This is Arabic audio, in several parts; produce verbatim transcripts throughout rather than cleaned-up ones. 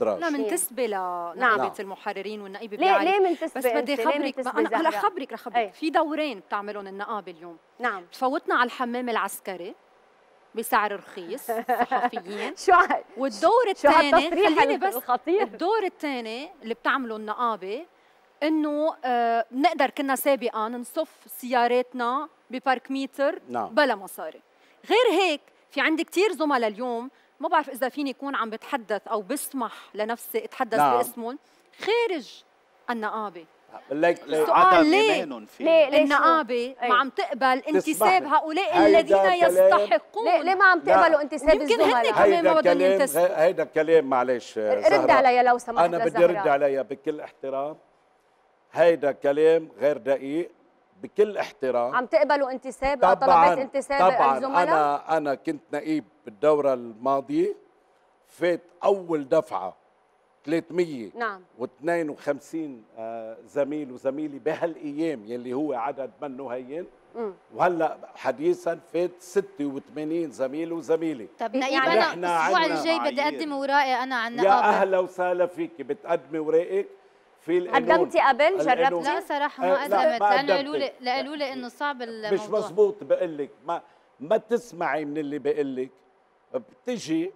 لا منتسبة لنعبة المحررين والنقيب بيعرف. ليه ليه منتسبة؟ بس بدي خبرك انا هلا خبرك رخبرك ايه؟ في دورين بتعملهم النقابة اليوم. نعم. تفوتنا على الحمام العسكري بسعر رخيص صحفيين. شو والدور الثاني خليني بس الخطير. الدور الثاني اللي بتعمله النقابة انه آه نقدر كنا سابقا نصف سياراتنا ببارك ميتر. نعم. بلا مصاري. غير هيك في عندي كثير زملاء اليوم ما بعرف إذا فيني يكون عم بتحدث أو بسمح لنفسي أتحدث. نعم. باسمهم خارج النقابة. السؤال ليه النقابة ما عم تقبل انتساب هؤلاء الذين يستحقون؟ ليه, ليه ما عم تقبلوا انتساب الزملاء؟ يمكن هن كمان ما بدهم ينتسبوا. هيدا الكلام معلش رد علي لو سمحت. أنا بدي رد علي بكل احترام، هيدا كلام غير دقيق. بكل احترام عم تقبلوا انتساب او طلبات انتساب الزملاء؟ طبعا انا انا كنت نقيب بالدوره الماضيه، فات اول دفعه ثلاثمية واثنين وخمسين آه زميل وزميله بهالايام يلي هو عدد منه هين، وهلا حديثا فات ستة وثمانين زميل وزميله. طب نقيب انا الاسبوع الجاي بدي اقدم اوراقي انا على النقابه. يا اهلا وسهلا فيكي، بتقدمي اوراقك؟ قدمتي قبل؟ جربتي؟ لا صراحه ما قدمت، لانه قالوا لي قالوا لي انه صعب الموضوع. مش مزبوط. بقول لك ما ما تسمعي من اللي بقول لك، بتجي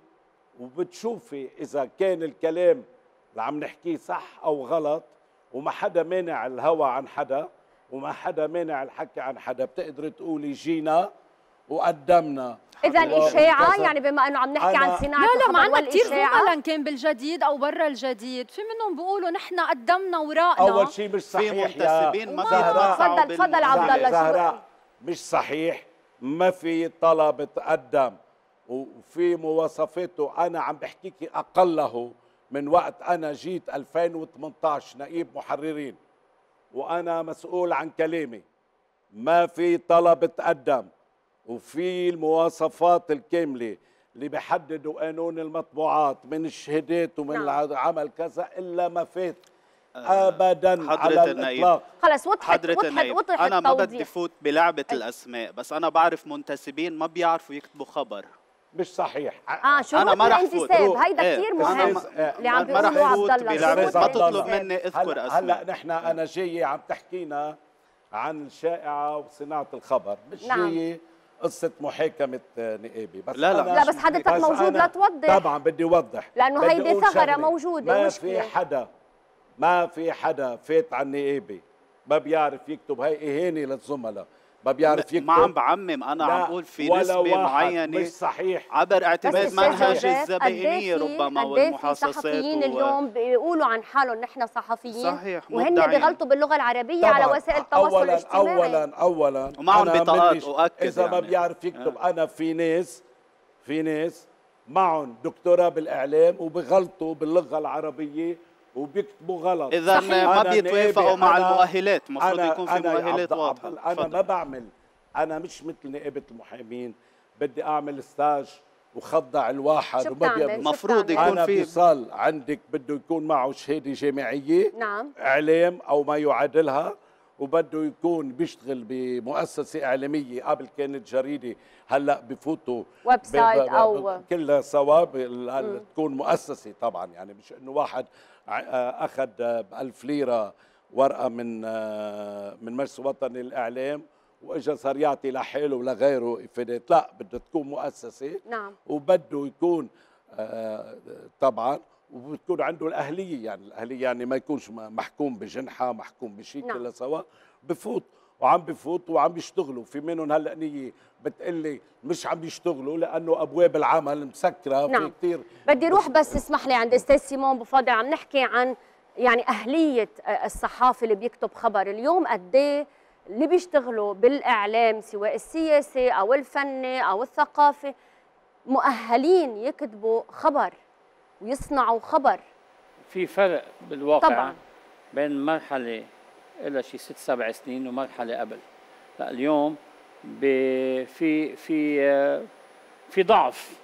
وبتشوفي اذا كان الكلام اللي عم نحكيه صح او غلط، وما حدا مانع الهوى عن حدا وما حدا مانع الحكي عن حدا، بتقدري تقولي جينا وقدمنا. إذا الإشاعة يعني بما أنه عم نحكي عن صناعة الخبر، لا لا ما عندنا كثير زملاء كان بالجديد أو برا الجديد، في منهم بيقولوا نحن قدمنا ورائنا. أول شيء مش صحيح. في منتسبين ما بيطلعوا. تفضل تفضل عبد الله. زهراء مش صحيح، ما في طلب تقدم وفي مواصفاته. أنا عم بحكيكي أقله من وقت أنا جيت ألفين وثمانطعش نقيب محررين وأنا مسؤول عن كلامي. ما في طلب تقدم وفي المواصفات الكاملة اللي بيحددوا قانون المطبوعات من الشهادات ومن العمل كذا إلا ما فات أبداً على الإطلاق. خلص وضحت وضحت. أنا ما بدي فوت بلعبة الأسماء، بس أنا بعرف منتسبين ما بيعرفوا يكتبوا خبر. مش صحيح. اه شروط الانتساب هيدا كثير مهم اللي عم بيقولوه عبد الله. ما تطلب مني أذكر أسماء. هلا نحن أنا جاية عم تحكينا عن الشائعة وصناعة الخبر، مش جاية قصة محاكمة نقابي. بس لا لا لا بس حضرتك موجود لا توضح. طبعا بدي اوضح لانه هيدي ثغرة موجودة. ما مشكلة. في حدا ما في حدا فات على النقابة ما بيعرف يكتب. هي اهانة للزملاء ما بيعرف يكتب. ما عم بعمم انا، عم بقول في نسبة معينة مش صحيح عبر اعتماد منهج الزبائنية ربما والمحاصصات. صحفيين اليوم بيقولوا عن حالهم نحن صحفيين صحيح، وهن بيغلطوا باللغة العربية على وسائل التواصل الاجتماعي. اولا اولا ومعهم بطاقات. اؤكد اذا يعني ما بيعرف يكتب. انا في ناس في ناس معهم دكتوراه بالاعلام وبيغلطوا باللغة العربية وبيكتبوا غلط. اذا ما بيتوافقوا مع المؤهلات المفروض يكون في مؤهلات واضحه. انا فضل. ما بعمل، انا مش مثل نقابه المحامين بدي اعمل ستاج وخضع الواحد وما بيعمل. المفروض يكون في اتصال عندك بده يكون معه شهاده جامعيه. نعم. اعلام او ما يعادلها، وبده يكون بيشتغل بمؤسسه اعلاميه. قبل كانت جريده، هلا بفوتوا ويب سايت او كلها صواب تكون مؤسسه. طبعا يعني مش انه واحد اخذ ب ألف ليره ورقه من من مجلس وطني للاعلام واجا صار يعطي لحاله ولغيره افادات، لا بدها تكون مؤسسه. نعم. وبده يكون طبعا وبتكون عنده الاهليه، يعني الاهليه يعني ما يكونش محكوم بجنحه محكوم بشيء. نعم. كله سوا بفوت وعم بفوت وعم بيشتغلوا. في منهم هلا نيه بتقلي مش عم بيشتغلوا لانه ابواب العمل مسكره. نعم. في كثير. بدي روح بس اسمح لي عند استاذ سيمون بفضل. عم نحكي عن يعني اهليه الصحافي اللي بيكتب خبر اليوم. قد ايه اللي بيشتغلوا بالاعلام سواء السياسي او الفني او الثقافي مؤهلين يكتبوا خبر ويصنعوا خبر؟ في فرق بالواقع طبعا بين مرحله إلى شي ست سبع سنين ومرحله قبل. لا اليوم في في في ضعف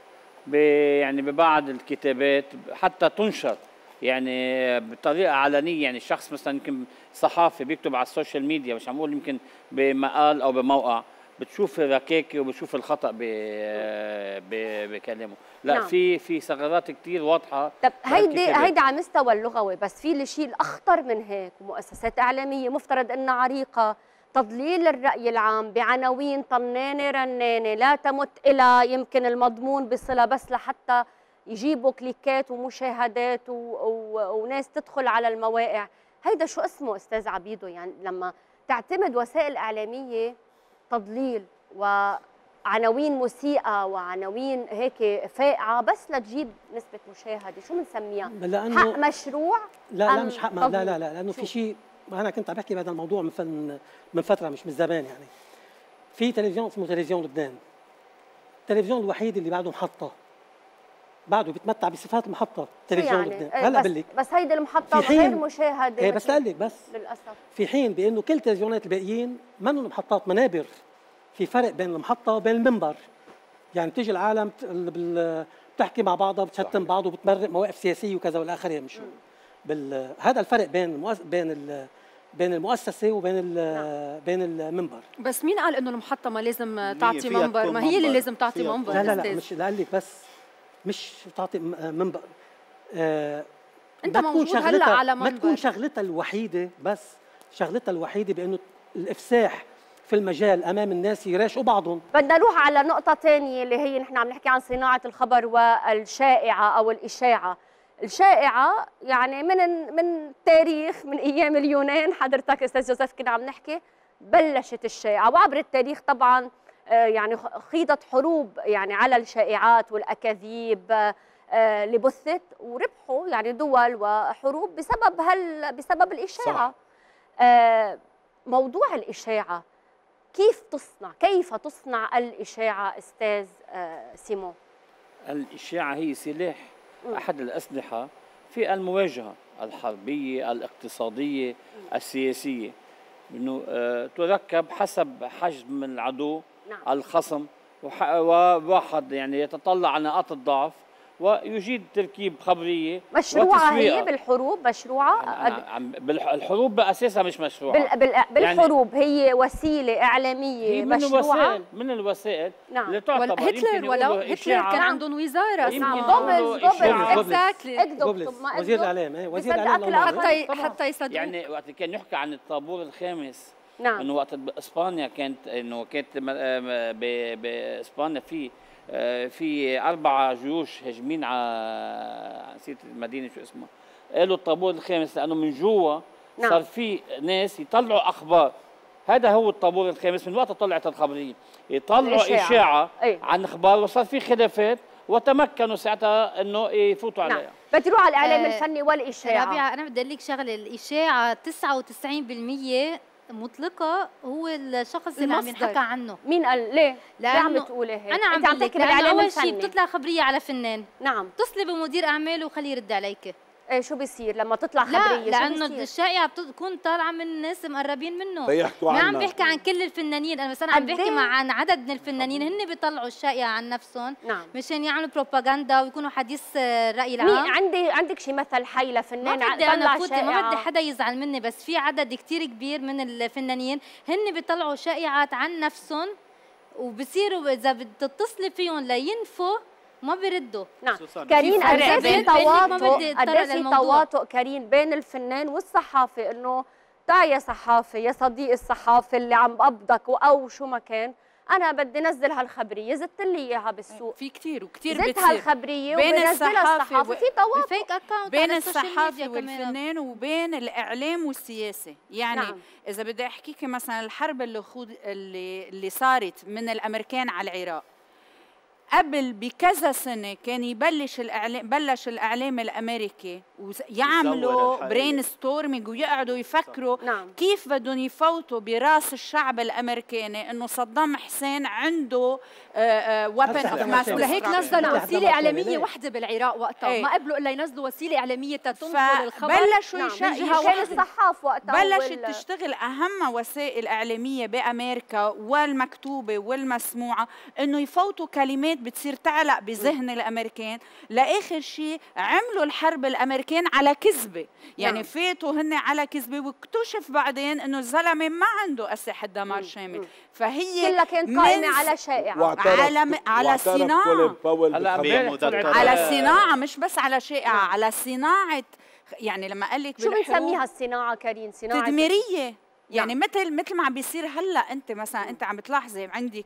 يعني ببعض الكتابات حتى تنشر يعني بطريقه علنيه. يعني الشخص مثلا يمكن صحافي بيكتب على السوشيال ميديا، مش عم اقول يمكن بمقال او بموقع، بتشوف ركاكي وبتشوف الخطا بكلامه. لا نعم. في في ثغرات كتير واضحه. طب هيدي هيدي على مستوى اللغوي، بس في الشيء الاخطر من هيك، مؤسسات اعلاميه مفترض انها عريقه، تضليل الراي العام بعناوين طنانه رنانه لا تمت الى يمكن المضمون بصله، بس لحتى يجيبوا كليكات ومشاهدات و... و... وناس تدخل على المواقع. هيدا شو اسمه استاذ عبيدو؟ يعني لما تعتمد وسائل اعلاميه تضليل وعناوين موسيقى وعناوين هيك فاقعه بس لتجيب نسبه مشاهده، شو بنسميها؟ حق مشروع؟ لا لا مش حق، لا لا لا لانه في شيء انا كنت عم بحكي بهذا الموضوع من من فتره مش من زمان. يعني في تلفزيون اسمه تلفزيون لبنان، التلفزيون الوحيد اللي بعده محطه، بعده بيتمتع بصفات محطه تلفزيون يعني لبنان. هلا بقول لك بس هيدي المحطه غير مشاهده. ايه بس لقلك بس للاسف في حين بانه كل التلفزيونات الباقيين منهم محطات، منابر. في فرق بين المحطه وبين المنبر. يعني بتيجي العالم بتحكي مع بعضها، بتشتم بعض وبتمرق مواقف سياسيه وكذا والاخر يمشوا. بال... هذا الفرق بين المؤس... بين ال... بين المؤسسه وبين ال... نعم. بين المنبر. بس مين قال انه المحطه ما لازم تعطي منبر؟ ما هي اللي لازم تعطي منبر. لا لا لا مش لقلك بس مش تعطي منبر. آه انت موجود هلا على منبر، ما تكون شغلتها الوحيده، بس شغلتها الوحيده بانه الافساح في المجال امام الناس يراشقوا بعضهم. بدنا نروح على نقطه ثانيه اللي هي نحن عم نحكي عن صناعه الخبر والشائعه او الاشاعه. الشائعه يعني من من التاريخ، من ايام اليونان حضرتك استاذ يوسف كنا عم نحكي، بلشت الشائعه، وعبر التاريخ طبعا يعني خيضت حروب يعني على الشائعات والاكاذيب اللي بثت، وربحوا يعني دول وحروب بسبب هال بسبب الاشاعه. صح. موضوع الاشاعه كيف تصنع؟ كيف تصنع الإشاعة أستاذ سيمون؟ الإشاعة هي سلاح، أحد الأسلحة في المواجهة الحربية، الاقتصادية، السياسية، إنه تركب حسب حجم العدو. نعم. الخصم، وواحد يعني يتطلع على نقاط الضعف ويجيد تركيب خبريه مشروعه. هي بالحروب مشروعه؟ يعني بالحروب باساسها مش مشروعه، بال... بالحروب يعني هي وسيله اعلاميه، هي من مشروعه الوسائل، من الوسائل. نعم. اللي تعتبر هتلر، ولو هتلر كان عندهم وزاره اسمها قبل قبل اكذب وزير الاعلام. ايه وزير الاعلام حتى حتى يصدقوا. يعني وقت كان يحكي عن الطابور الخامس، نعم، انه وقت اسبانيا كانت انه كانت باسبانيا في في أربعة جيوش هاجمين على نسيت المدينة شو اسمها، قالوا الطابور الخامس لأنه من جوا صار في ناس يطلعوا أخبار. هذا هو الطابور الخامس، من وقت طلعت الخبرية يطلعوا الإشاعة. إشاعة أي. عن أخبار، وصار في خلافات وتمكنوا ساعتها انه يفوتوا عليها. نعم. بدي اروح على الاعلام أه الفني والإشاعة. ربيعة أنا بدي أقول لك شغلة، الإشاعة تسعة وتسعين بالمية مطلقة هو الشخص اللي عم ينحكى عنه. مين قال ليه؟ ليه عم تقولي هيك؟ أنا عم بحكي لك أول شيء بتطلع خبرية على فنان. نعم. اتصلي بمدير أعماله وخليه يرد عليك. ايه شو بيصير لما تطلع خبرية؟ لا لأنه الشائعة بتكون طالعة من ناس مقربين منه. بيحكوا عنه. ما عم بحكي عن كل الفنانين، أنا بس أنا عم بحكي مع عن عدد من الفنانين هن بيطلعوا الشائعة عن نفسهم. نعم. مشان يعملوا بروباغندا ويكونوا حديث الرأي العام. عندي عندك شي مثل حي لفنان طلع شائعة؟ ما بدي حدا يزعل مني، بس في عدد كتير كبير من الفنانين هن بيطلعوا شائعات عن نفسهم، وبصيروا إذا بتتصلي فيهم لينفوا ما بيردوا. نعم. كارين قد ايه في تواطؤ، قد ايه في تواطؤ كارين بين الفنان والصحافي، انه تعي يا صحافي يا صديق الصحافي اللي عم بقبضك او شو ما كان، انا بدي نزل هالخبريه، زدت لي اياها بالسوق. في كثير وكثير بتصير زدت هالخبريه وبنزلها الصحافي، وفي تواطؤ بين الصحافي والفنان وبين الاعلام والسياسه. يعني نعم. اذا بدي احكيك مثلا الحرب اللي خود اللي اللي صارت من الامريكان على العراق، قبل بكذا سنه كان يبلش الاعلام، بلش الاعلام الامريكي ويعملوا برين ستورمينج ويقعدوا يفكروا. نعم. كيف بدهم يفوتوا براس الشعب الامريكاني انه صدام حسين عنده ويبن اوف ماس. لهيك نزلوا وسيله اعلاميه وحده بالعراق وقتها. ايه. ما قبلوا الا ينزلوا وسيله اعلاميه تنقل الخبر. بلشوا يشقوا الصحاف وقتها، بلشت تشتغل اهم وسائل اعلاميه بامريكا والمكتوبه والمسموعه انه يفوتوا كلمات معلومات بتصير تعلق بذهن الامريكان. لاخر شيء عملوا الحرب الامريكان على كذبه، يعني مم. فاتوا هن على كذبه، واكتشف بعدين انه الزلمه ما عنده اسلحه دمار شامل، فهي كلها كانت قائمه على شائعه، على على صناعه، على صناعه، مش بس على شائعه، على صناعه. يعني لما قال لك شو بنسميها الصناعه كريم؟ صناعه تدميريه، يعني مثل مثل ما عم بيصير هلا. انت مثلا انت عم تلاحظي عندك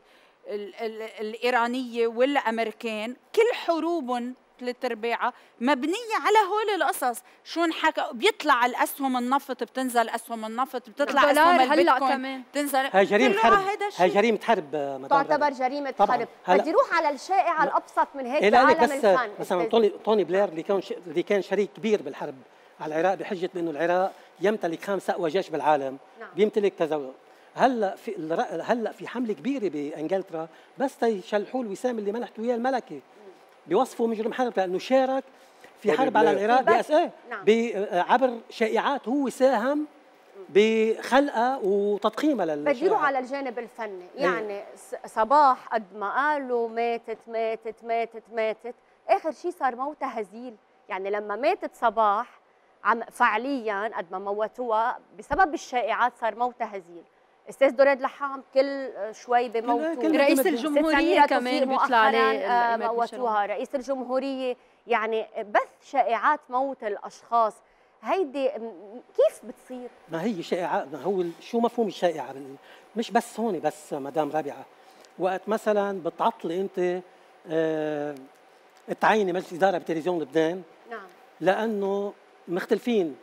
ال ال الايرانيه والامريكان كل حروبهم ثلاث ارباعها مبنيه على هول القصص. شو انحكى؟ بيطلع الاسهم النفط، بتنزل اسهم النفط، بتطلع اسهم البيتكوين، بتنزل. هي جريمه حرب، هي جريمه حرب، تعتبر جريمه حرب. بدي روح على الشائعه الابسط من هيك بعالم الفن. مثلا توني توني بلير اللي كان اللي كان شريك كبير بالحرب على العراق بحجه بانه العراق يمتلك خامس اقوى جيش بالعالم، نعم. بيمتلك تزوج. هلا في هلا في حمله كبيره بانجلترا بس تيشلحوا الوسام اللي منحتوا اياه الملكه، بيوصفوا مجرم حرب لانه شارك في حرب على العراق بس ايه، نعم. عبر شائعات هو ساهم بخلقه وتضخيمه للشائعات. بدي اروح على الجانب الفني، يعني صباح قد ما قالوا ماتت ماتت ماتت ماتت، اخر شيء صار موتها هزيل. يعني لما ماتت صباح عم فعليا قد ما موتوها بسبب الشائعات صار موتها هزيل. استاذ دريد لحام كل شوي بموتوه، رئيس الجمهوريه كمان بيطلع عليه موتوها، رئيس الجمهوريه. يعني بث شائعات موت الاشخاص هيدي كيف بتصير؟ ما هي شائعات. ما هو شو مفهوم الشائعه؟ مش بس هون بس مدام رابعه، وقت مثلا بتعطلي انت اه تعيني مجلس اداره بتلفزيون لبنان، نعم، لانه مختلفين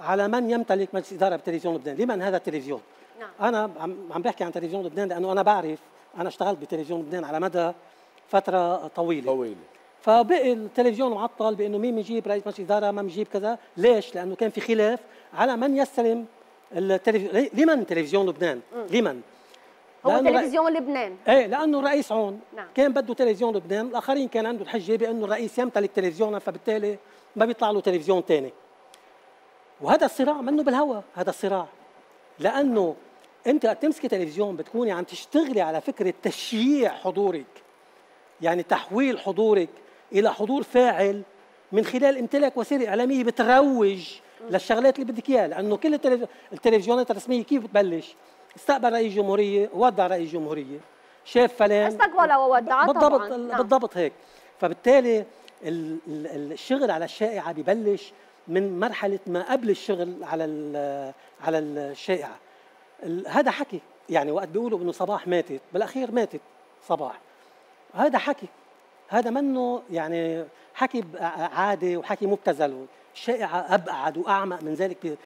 على من يمتلك مجلس اداره بتلفزيون لبنان. لمن هذا التلفزيون؟ نعم. انا عم بحكي عن تلفزيون لبنان لانه انا بعرف، انا اشتغلت بتلفزيون لبنان على مدى فتره طويله طويله فبقي التلفزيون معطل بانه مين بنجيب رئيس مجلس اداره، ما بنجيب كذا. ليش؟ لانه كان في خلاف على من يستلم التلفزيون. لمن تلفزيون لبنان؟ مم. لمن هو تلفزيون رأ... لبنان؟ ايه، لانه الرئيس عون، نعم، كان بده تلفزيون لبنان. الاخرين كان عنده الحجه بانه الرئيس يمتلك تلفزيونا، فبالتالي ما بيطلع له تلفزيون ثاني. وهذا الصراع منه بالهوى، هذا الصراع، لانه انت وقت تمسكي تلفزيون بتكوني عم تشتغلي على فكره تشييع حضورك، يعني تحويل حضورك الى حضور فاعل من خلال امتلاك وسيله اعلاميه بتروج للشغلات اللي بدك اياها. لانه كل التلفزيونات الرسميه كيف بتبلش؟ استقبل رئيس جمهوريه، ودع رئيس جمهوريه، شاف فلان استقبل وودع، بالضبط، طبعاً. بالضبط هيك. فبالتالي الشغل على الشائعه ببلش من مرحله ما قبل الشغل على على الشائعه. هذا حكي، يعني وقت بيقولوا انه صباح ماتت، بالاخير ماتت صباح، هذا حكي، هذا منه يعني حكي عادي وحكي مبتذل. الشائعه ابعد واعمق من ذلك